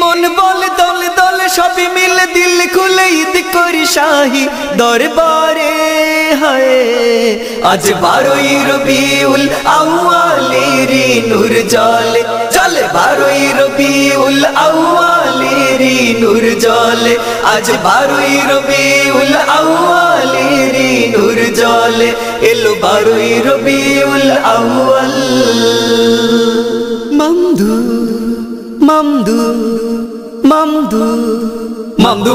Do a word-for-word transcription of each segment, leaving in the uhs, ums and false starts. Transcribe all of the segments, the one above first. मन बोल दल दल सब मिल दिल खुले ईद करी शाही दरबारे हाय आज बारोई रबीउल आव्वालेर नूर जले चले बारोई रबीउल आव्वालेर नूर जले आज बारोई रबीउल आव्वालेर नूर जले एलो बारोई रबीउल आव्वाल ममदू ममदू ममदू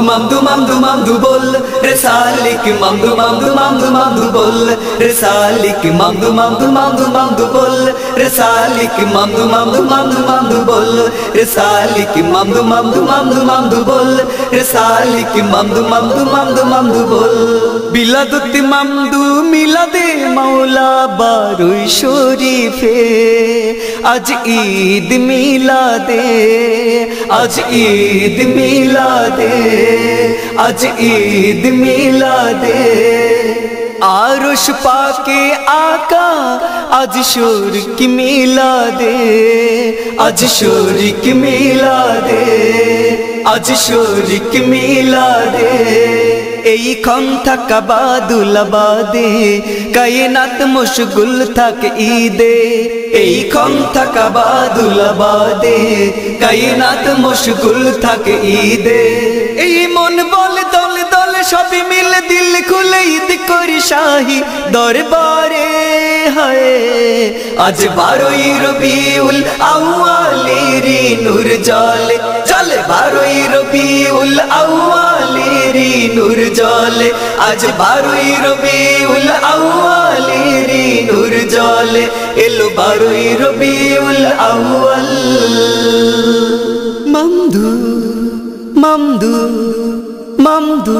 ममदू ममदू ममदू ममदू बोल रे सालिक ममदू ममदू ममदू ममदू बोल रे सालिक ममदू ममदू ममदू ममदू बोल रे सालिक ममदू ममदू ममदू ममदू बोल रे सालिक ममदू ममदू ममदू ममदू बोल रे सालिक ममदू ममदू ममदू ममदू बोल बिलादुत ममदू मिलादे मौला बारुई शरीफे आज ईद मिलादे आज ईद मिलादे आज ईद मिलादे आरुश पाके आका आज शोर की मिलादे आज शोर की मिलादे आज शोर की मिलादे एई खम थाका बादुलाबादे कायनात मशगुल थाके ईदे एई खम थाका बादुलाबादे कायनात मशगुल थाके ईदे एई मन बोल दल दल सब मिल दिल खुले ईद करी शाही दरबारे हाय आज बारोई रबीउल आव्वालेर नूर जले चले बारोई रबीउल आव्वालेर नूर जले आज बारोई रबीउल आव्वालेर नूर जले एलो बारोई रबीउल आव्वाल ममदू ममदू ममदू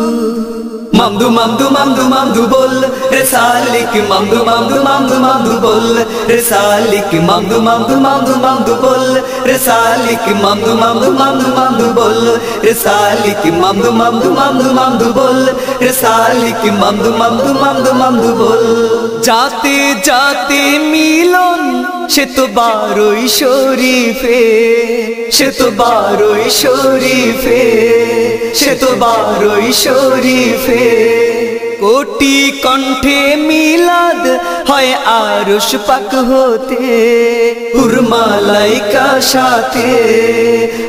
ममदू ममदू ममदू ममदू बोल रे सालिक ममदू ममदू ममदू ममदू बोल रे सालिक ममदू ममदू ममदू ममदू बोल रे सालिक ममदू ममदू ममदू ममदू बोल रे सालिक ममदू ममदू ममदू ममदू बोल रे सालिक ममदू ममदू ममदू ममदू बोल जाते जाते मिलन से तो बारोई शरीफे से तो बारोई शरीफे से तो बारोई शरीफे कोटी कंठे मिलाद है आरुश पाक होते हुरमालाइका साथे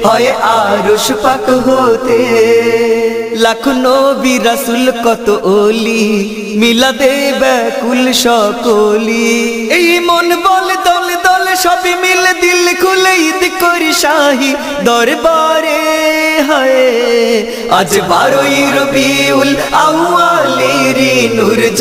है आरुश पाक होते लाख नबी रसूल कत ओली मिलादे बैकुल सकली एई मन बोल दल दल सब मिल दिल खुले ईद करी शाही दरबारे हाय आज बारोई रबीउल आव्वाल